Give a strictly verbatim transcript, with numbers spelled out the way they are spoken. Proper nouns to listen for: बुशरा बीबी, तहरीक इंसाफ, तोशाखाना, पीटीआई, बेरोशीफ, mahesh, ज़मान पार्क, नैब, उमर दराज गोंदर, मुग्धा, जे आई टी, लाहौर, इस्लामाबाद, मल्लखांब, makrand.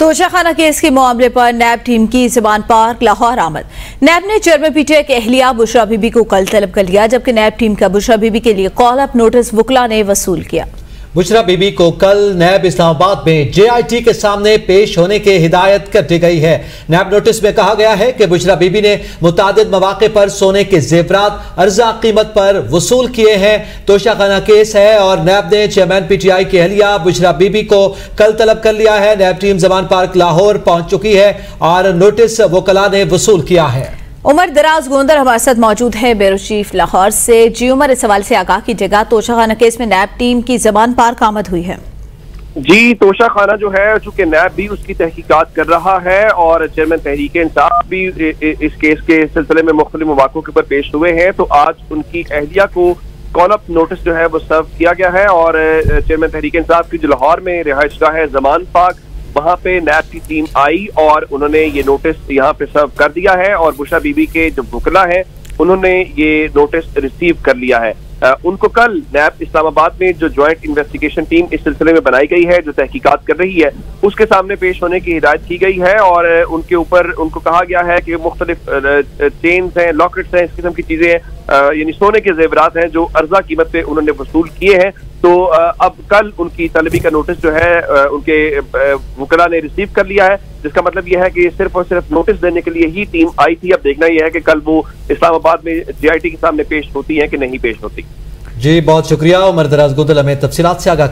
तोशाखाना case के मामले पर नैब टीम की ज़मान पार्क लाहौर आमद। नैब ने चेयरमैन पीटीआई के अहलिया बुशरा बीबी को कल तलब कर लिया, जबकि नैब टीम का बुशरा बीबी के लिए कॉल अप नोटिस वकला ने वसूल किया। बुशरा बीबी को कल नैब इस्लामाबाद में जे आई टी के सामने पेश होने की हिदायत कर दी गई है। नैब नोटिस में कहा गया है कि बुशरा बीबी ने मुतादिद मवाक़े पर सोने के जेवरात अर्जा कीमत पर वसूल किए हैं। तोशाखाना केस है और नैब ने चेयरमैन पी टी आई की अहलिया बुशरा बीबी को कल तलब कर लिया है। नैब टीम ज़मान पार्क लाहौर पहुँच चुकी है और नोटिस वकला ने वसूल किया है। उमर दराज गोंदर हमारे साथ मौजूद है बेरोशीफ लाहौर से। जी उमर, इस सवाल से आगाह कीजिएगा, तोशाखाना केस में नैब टीम की ज़मान पार्क आमद हुई है। जी, तोशाखाना जो है, चूंकि नैब भी उसकी तहकीकात कर रहा है और चेयरमैन तहरीक इंसाफ भी इस केस के सिलसिले में मुख्तलिफ मौक़ों के ऊपर पेश हुए हैं, तो आज उनकी अहलिया को कॉल अप नोटिस जो है वो सर्व किया गया है और चेयरमैन तहरीक इंसाफ की जो लाहौर में रिहाइशगाह है ज़मान पार्क, वहाँ पे नैब की टीम आई और उन्होंने ये नोटिस यहाँ पे सर्व कर दिया है और बुशरा बीबी के जो वुकला हैं उन्होंने ये नोटिस रिसीव कर लिया है। आ, उनको कल नैब इस्लामाबाद में जो ज्वाइंट इन्वेस्टिगेशन टीम इस सिलसिले में बनाई गई है, जो तहकीकात कर रही है, उसके सामने पेश होने की हिदायत की गई है और उनके ऊपर उनको कहा गया है कि मुख्तलिफ चेन्स हैं, लॉकेट्स हैं, इस किस्म की चीजें हैं, यानी सोने के जेवरात हैं जो अर्जा कीमत पे उन्होंने वसूल किए हैं। तो अब कल उनकी तलबी का नोटिस जो है उनके वकला ने रिसीव कर लिया है, जिसका मतलब यह है कि सिर्फ और सिर्फ नोटिस देने के लिए ही टीम आई थी। अब देखना यह है कि कल वो इस्लामाबाद में जे आई टी के सामने पेश होती है कि नहीं पेश होती। जी, बहुत शुक्रिया उमर दराज गोंदर हमें तफसीलात से आगाह।